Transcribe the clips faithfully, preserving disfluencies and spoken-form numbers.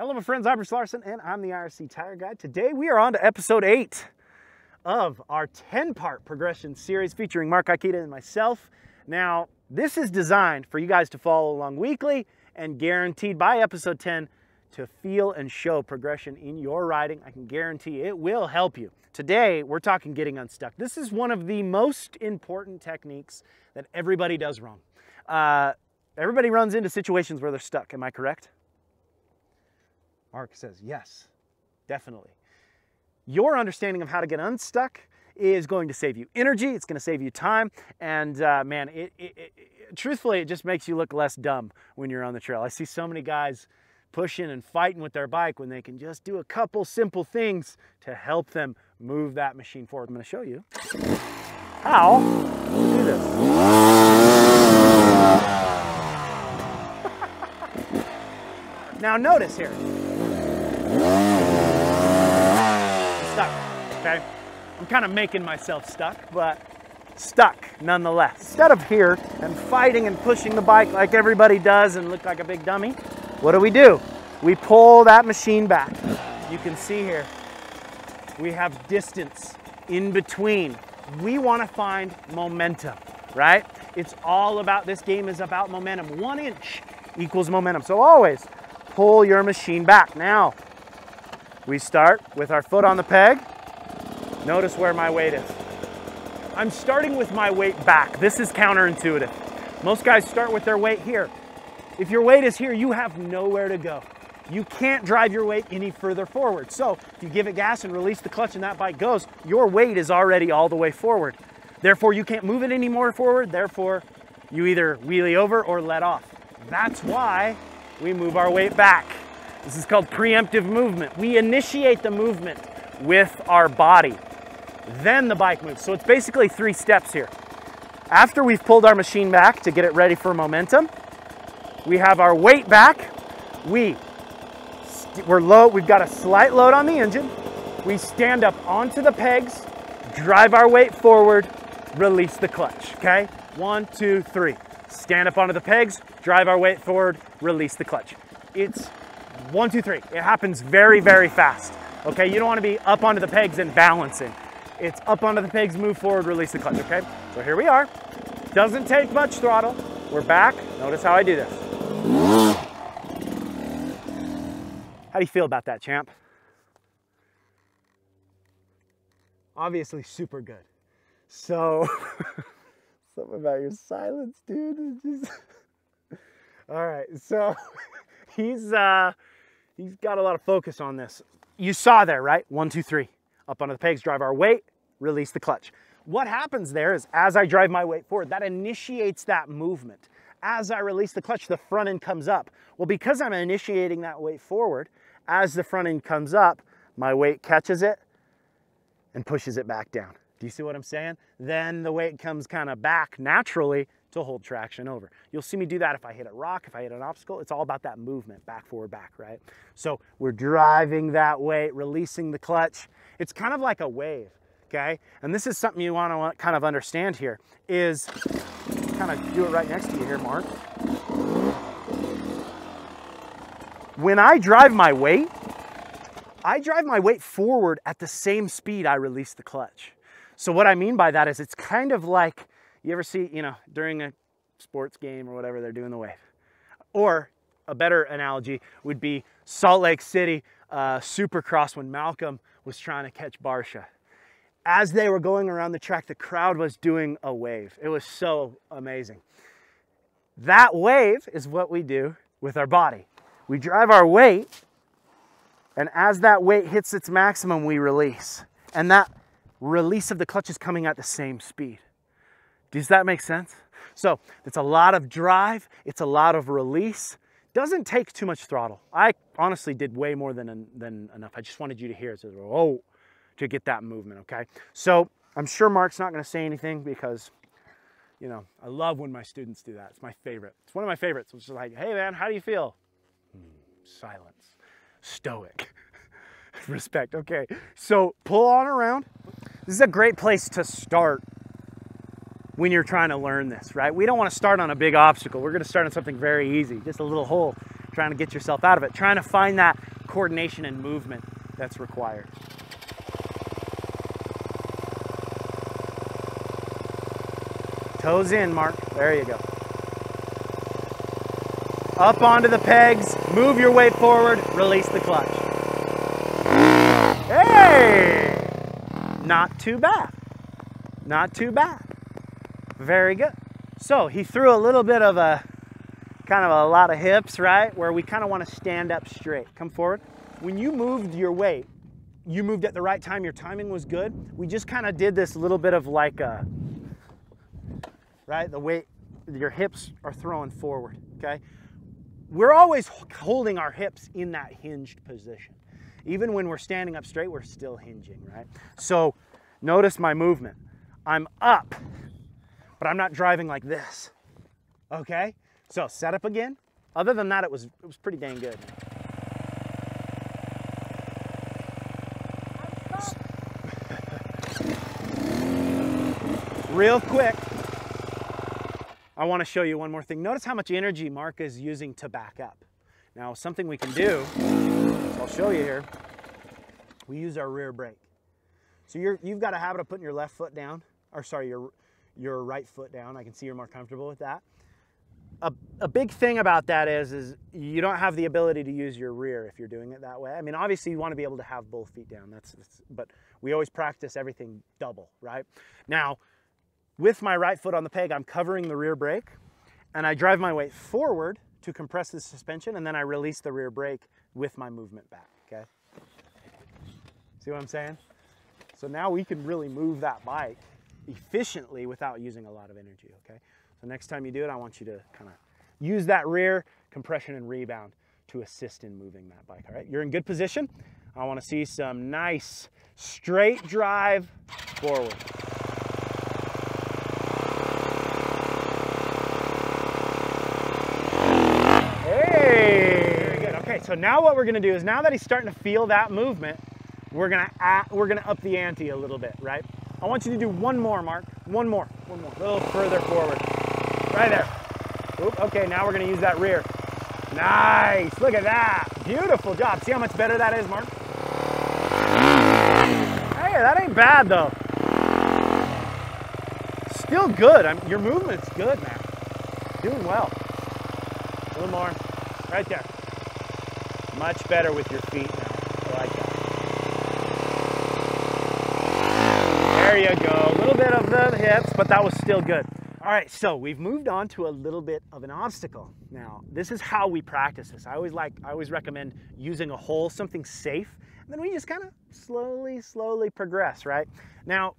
Hello my friends, I'm Rich Larsen and I'm the I R C Tire Guy. Today we are on to episode eight of our ten part progression series featuring Mark Akita and myself. Now, this is designed for you guys to follow along weekly and guaranteed by episode ten to feel and show progression in your riding. I can guarantee it will help you. Today, we're talking getting unstuck. This is one of the most important techniques that everybody does wrong. Uh, everybody runs into situations where they're stuck, am I correct? Mark says, yes, definitely. Your understanding of how to get unstuck is going to save you energy, it's going to save you time, and uh, man, it, it, it, it, truthfully, it just makes you look less dumb when you're on the trail. I see so many guys pushing and fighting with their bike when they can just do a couple simple things to help them move that machine forward. I'm going to show you how to do this. Now notice here. Stuck, okay? I'm kind of making myself stuck, but stuck nonetheless. Instead of here and fighting and pushing the bike like everybody does and look like a big dummy, what do we do? We pull that machine back. You can see here, we have distance in between. We want to find momentum, right? It's all about, this game is about momentum. One inch equals momentum. So always pull your machine back. Now, we start with our foot on the peg. Notice where my weight is. I'm starting with my weight back. This is counterintuitive. Most guys start with their weight here. If your weight is here, you have nowhere to go. You can't drive your weight any further forward. So if you give it gas and release the clutch and that bike goes, your weight is already all the way forward. Therefore, you can't move it any more forward. Therefore, you either wheelie over or let off. That's why we move our weight back. This is called preemptive movement. We initiate the movement with our body. Then the bike moves. So it's basically three steps here. After we've pulled our machine back to get it ready for momentum, we have our weight back. We, we're low, we've got a slight load on the engine. We stand up onto the pegs, drive our weight forward, release the clutch, okay? One, two, three. Stand up onto the pegs, drive our weight forward, release the clutch. It's one, two, three. It happens very, very fast. Okay, you don't want to be up onto the pegs and balancing. It's up onto the pegs, move forward, release the clutch, okay? So here we are. Doesn't take much throttle. We're back. Notice how I do this. How do you feel about that, champ? Obviously super good. So, something about your silence, dude. Just... All right, so... He's, uh, he's got a lot of focus on this. You saw there, right? One, two, three. Up onto the pegs, drive our weight, release the clutch. What happens there is as I drive my weight forward, that initiates that movement. As I release the clutch, the front end comes up. Well, because I'm initiating that weight forward, as the front end comes up, my weight catches it and pushes it back down. Do you see what I'm saying? Then the weight comes kind of back naturally to hold traction over. You'll see me do that if I hit a rock, if I hit an obstacle. It's all about that movement, back, forward, back, right? So we're driving that weight, releasing the clutch. It's kind of like a wave, okay? And this is something you want to kind of understand here is, kind of do it right next to you here, Mark. When I drive my weight, I drive my weight forward at the same speed I release the clutch. So what I mean by that is it's kind of like, you ever see, you know, during a sports game or whatever, they're doing the wave. Or a better analogy would be Salt Lake City uh, Supercross when Malcolm was trying to catch Barsha. As they were going around the track, the crowd was doing a wave. It was so amazing. That wave is what we do with our body. We drive our weight, and as that weight hits its maximum, we release. And that release of the clutch is coming at the same speed. Does that make sense? So it's a lot of drive, it's a lot of release. Doesn't take too much throttle. I honestly did way more than, than enough. I just wanted you to hear it, so, oh, to get that movement, okay? So I'm sure Mark's not gonna say anything because, you know, I love when my students do that. It's my favorite. It's one of my favorites, which is like, hey man, how do you feel? Mm, silence, stoic, respect, okay. So pull on around. This is a great place to start when you're trying to learn this, right? We don't want to start on a big obstacle. We're going to start on something very easy, just a little hole, trying to get yourself out of it, trying to find that coordination and movement that's required. Toes in, Mark. There you go. Up onto the pegs, move your way forward, release the clutch. Hey! Not too bad. Not too bad. Very good. So he threw a little bit of a, kind of a lot of hips, right? Where we kind of want to stand up straight. Come forward. When you moved your weight, you moved at the right time, your timing was good. We just kind of did this little bit of like a, right? The weight, your hips are throwing forward, okay? We're always holding our hips in that hinged position. Even when we're standing up straight, we're still hinging, right? So notice my movement. I'm up, but I'm not driving like this, okay? So set up again. Other than that, it was, it was pretty dang good. Real quick, I want to show you one more thing. Notice how much energy Mark is using to back up. Now, something we can do, so I'll show you here, we use our rear brake. So you're, you've got a habit of putting your left foot down, or sorry, your, your right foot down. I can see you're more comfortable with that. A, a big thing about that is, is you don't have the ability to use your rear if you're doing it that way. I mean, obviously you want to be able to have both feet down, that's, that's but we always practice everything double, right? Now, with my right foot on the peg, I'm covering the rear brake and I drive my weight forward to compress the suspension, and then I release the rear brake with my movement back, okay? See what I'm saying? So now we can really move that bike efficiently without using a lot of energy, okay? So next time you do it, I want you to kind of use that rear compression and rebound to assist in moving that bike, all right? You're in good position. I want to see some nice straight drive forward. So now what we're gonna do is, now that he's starting to feel that movement, we're gonna add, we're gonna up the ante a little bit, right? I want you to do one more, Mark. One more, one more, a little further forward. Right there. Oop, okay, now we're gonna use that rear. Nice, look at that. Beautiful job. See how much better that is, Mark? Hey, that ain't bad though. Still good, I'm, your movement's good, man. Doing well. A little more, right there. Much better with your feet now. I like that. There you go. A little bit of the hips, but that was still good. All right, so we've moved on to a little bit of an obstacle. Now, this is how we practice this. I always like, I always recommend using a hole, something safe, and then we just kind of slowly, slowly progress, right? Now,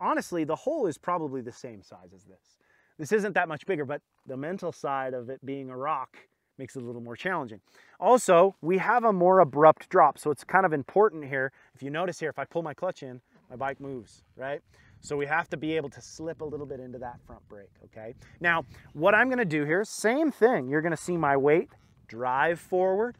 honestly, the hole is probably the same size as this. This isn't that much bigger, but the mental side of it being a rock makes it a little more challenging. Also, we have a more abrupt drop, so it's kind of important here. If you notice here, if I pull my clutch in, my bike moves, right? So we have to be able to slip a little bit into that front brake, okay? Now, what I'm gonna do here, same thing. You're gonna see my weight drive forward,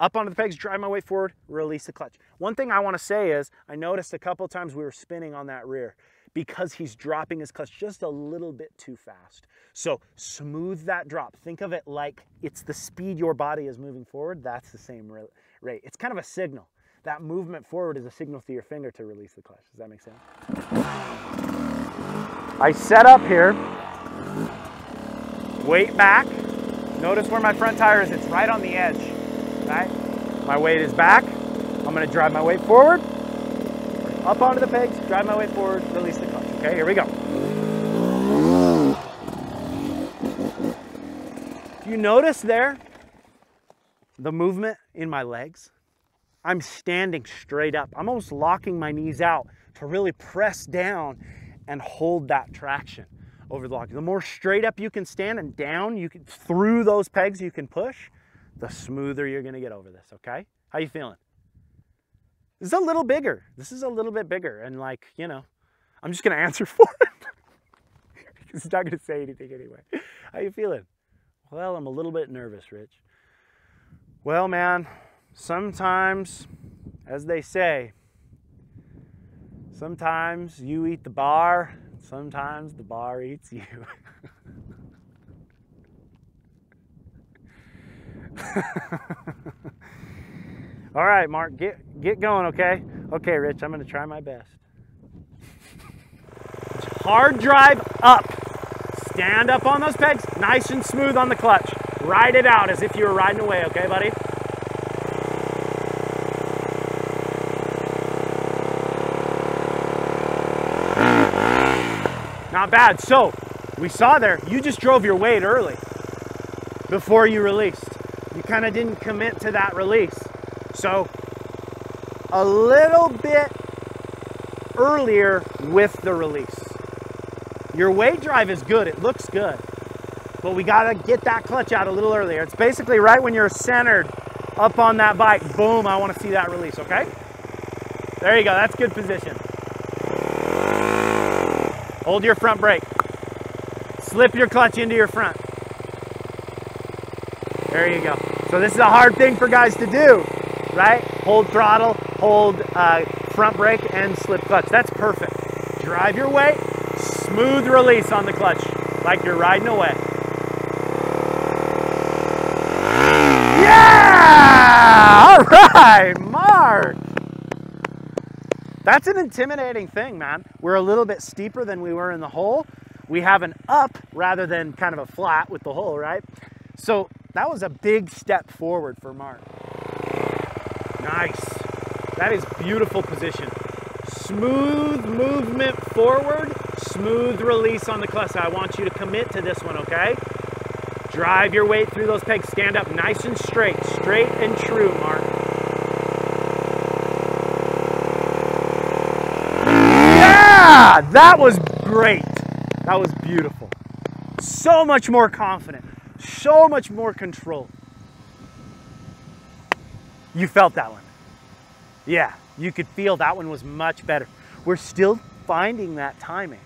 up onto the pegs, drive my weight forward, release the clutch. One thing I wanna say is, I noticed a couple times we were spinning on that rear because he's dropping his clutch just a little bit too fast. So smooth that drop. Think of it like it's the speed your body is moving forward. That's the same rate. It's kind of a signal. That movement forward is a signal through your finger to release the clutch. Does that make sense? I set up here, weight back. Notice where my front tire is. It's right on the edge, right? My weight is back. I'm gonna drive my weight forward. Up onto the pegs, drive my way forward, release the clutch. Okay, here we go. You notice there the movement in my legs? I'm standing straight up. I'm almost locking my knees out to really press down and hold that traction over the lock. The more straight up you can stand and down, you can, through those pegs you can push, the smoother you're gonna get over this, okay? How you feeling? This is a little bigger. This is a little bit bigger. And like, you know, I'm just going to answer for it. It's not going to say anything anyway. How you feeling? Well, I'm a little bit nervous, Rich. Well, man, sometimes, as they say, sometimes you eat the bar, sometimes the bar eats you. All right, Mark, get get going, okay? Okay, Rich, I'm gonna try my best. Hard drive up. Stand up on those pegs, nice and smooth on the clutch. Ride it out as if you were riding away, okay, buddy? Not bad. So, we saw there, you just drove your weight early before you released. You kind of didn't commit to that release. So, a little bit earlier with the release. Your weight drive is good. It looks good. But we got to get that clutch out a little earlier. It's basically right when you're centered up on that bike. Boom, I want to see that release, okay? There you go. That's good position. Hold your front brake. Slip your clutch into your front. There you go. So this is a hard thing for guys to do, right? Hold throttle, hold uh, front brake, and slip clutch. That's perfect. Drive your weight. Smooth release on the clutch, like you're riding away. Yeah! All right, Mark. That's an intimidating thing, man. We're a little bit steeper than we were in the hole. We have an up rather than kind of a flat with the hole, right? So that was a big step forward for Mark. Nice. That is beautiful position. Smooth movement forward, smooth release on the clutch. I want you to commit to this one, okay? Drive your weight through those pegs. Stand up nice and straight. Straight and true, Mark. Yeah! That was great. That was beautiful. So much more confident. So much more control. You felt that one. Yeah, you could feel that one was much better. We're still finding that timing.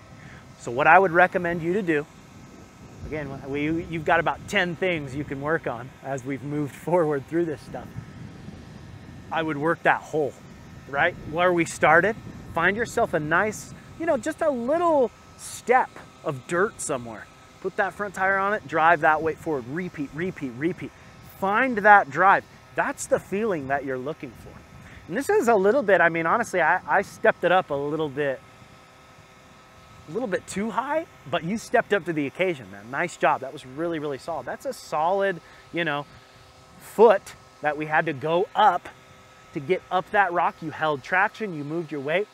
So what I would recommend you to do, again, we, you've got about ten things you can work on as we've moved forward through this stuff. I would work that hole, right? Where we started, find yourself a nice, you know, just a little step of dirt somewhere. Put that front tire on it, drive that weight forward, repeat, repeat, repeat. Find that drive. That's the feeling that you're looking for. And this is a little bit, I mean, honestly, I, I stepped it up a little bit a little bit too high, but you stepped up to the occasion, man. Nice job. That was really, really solid. That's a solid, you know, foot that we had to go up to get up that rock. You held traction, you moved your weight.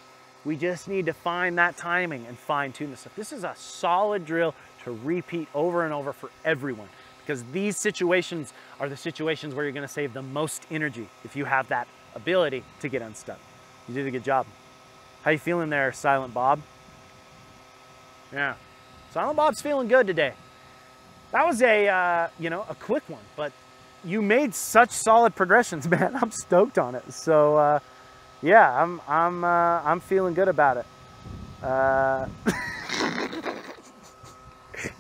We just need to find that timing and fine tune this stuff. This is a solid drill to repeat over and over for everyone, because these situations are the situations where you're going to save the most energy if you have that ability to get unstuck. You did a good job. How you feeling there, Silent Bob? Yeah, Silent Bob's feeling good today. That was a, uh, you know, a quick one, but you made such solid progressions, man. I'm stoked on it. So, uh, yeah, I'm, I'm, uh, I'm feeling good about it. Uh,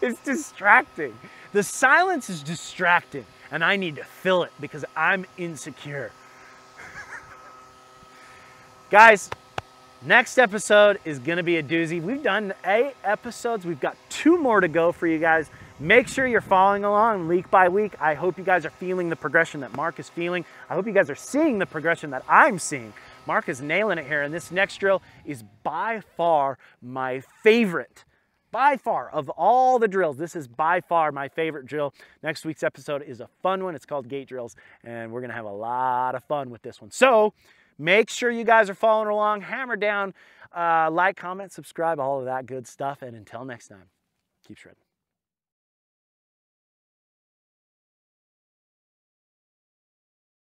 it's distracting. The silence is distracting, and I need to fill it because I'm insecure. Guys, next episode is going to be a doozy. We've done eight episodes. We've got two more to go for you guys. Make sure you're following along week by week. I hope you guys are feeling the progression that Mark is feeling. I hope you guys are seeing the progression that I'm seeing. Mark is nailing it here, and this next drill is by far my favorite. By far, of all the drills, this is by far my favorite drill. Next week's episode is a fun one. It's called Gate Drills, and we're going to have a lot of fun with this one. So, make sure you guys are following along. Hammer down, uh, like, comment, subscribe, all of that good stuff. And until next time, keep shredding.